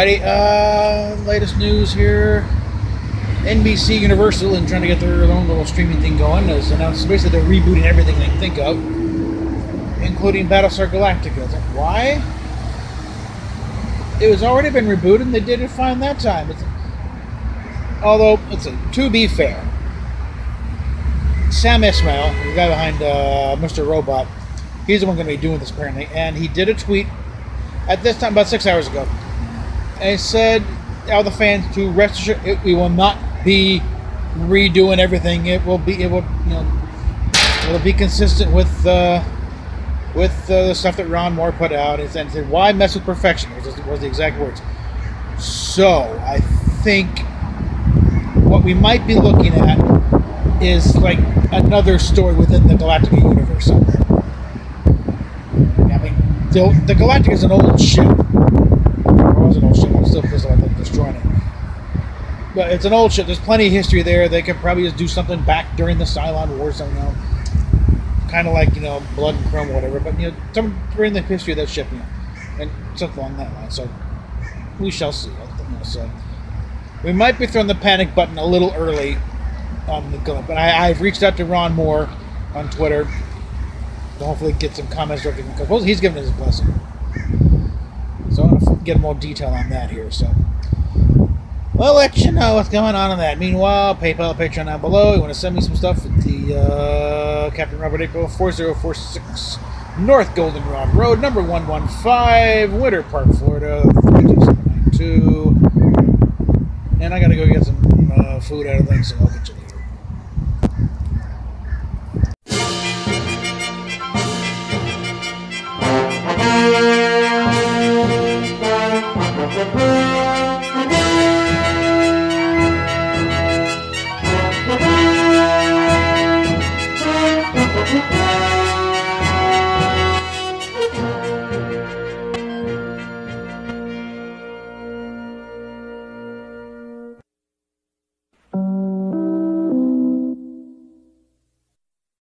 Friday. Latest news here. NBC Universal and trying to get their own little streaming thing going. Has announced basically they're rebooting everything they can think of, including Battlestar Galactica. It's like, why? It was already been rebooted and they did it fine that time. It's, although, to be fair, Sam Esmail, the guy behind Mr. Robot, he's the one going to be doing this apparently, and he did a tweet at this time about 6 hours ago. And he said, all the fans to rest assured, we will not be redoing everything. It'll be consistent with the stuff that Ron Moore put out. And said, why mess with perfection? Was the exact words. So I think what we might be looking at is like another story within the Galactica universe somewhere. I mean, the Galactica is an old ship. I'm still pissed about them destroying it. But it's an old ship. There's plenty of history there. They could probably just do something back during the Cylon Wars. I don't know. Kind of like, blood and chrome or whatever. But, during the history of that ship, and stuff along that line. So, we shall see. So, we might be throwing the panic button a little early on the go. But I've reached out to Ron Moore on Twitter to hopefully get some comments directly from him. Well, he's given his blessing. So I'm going to get more detail on that here. So we'll let you know what's going on that. Meanwhile, PayPal, Patreon down below. You want to send me some stuff at the Captain Robert April, 4046 North Goldenrod Road, number 115, Winter Park, Florida, 32792. And I got to go get some food out of things, so I'll get you.